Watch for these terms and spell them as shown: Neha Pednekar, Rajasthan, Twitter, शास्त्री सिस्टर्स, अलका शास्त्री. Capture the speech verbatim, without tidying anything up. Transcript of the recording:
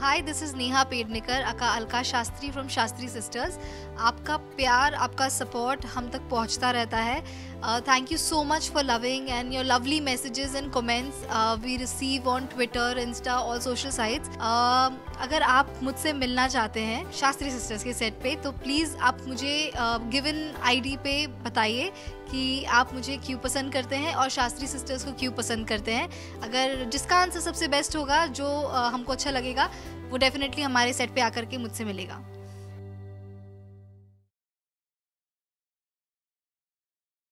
Hi, this is Neha Pednekar aka अलका शास्त्री from शास्त्री सिस्टर्स। आपका प्यार, आपका सपोर्ट हम तक पहुंचता रहता है। Thank you so much for loving and your lovely messages and comments we receive on Twitter, Insta, all social sites. अगर आप मुझसे मिलना चाहते हैं शास्त्री सिस्टर्स के सेट पे, तो प्लीज़ आप मुझे गिवन आईडी पे बताइए कि आप मुझे क्यों पसंद करते हैं और शास्त्री सिस्टर्स को क्यों पसंद करते हैं। अगर जिसका आंसर सबसे बेस्ट होगा, जो uh, हमको अच्छा लगेगा, वो डेफिनेटली हमारे सेट पे आकर के मुझसे मिलेगा।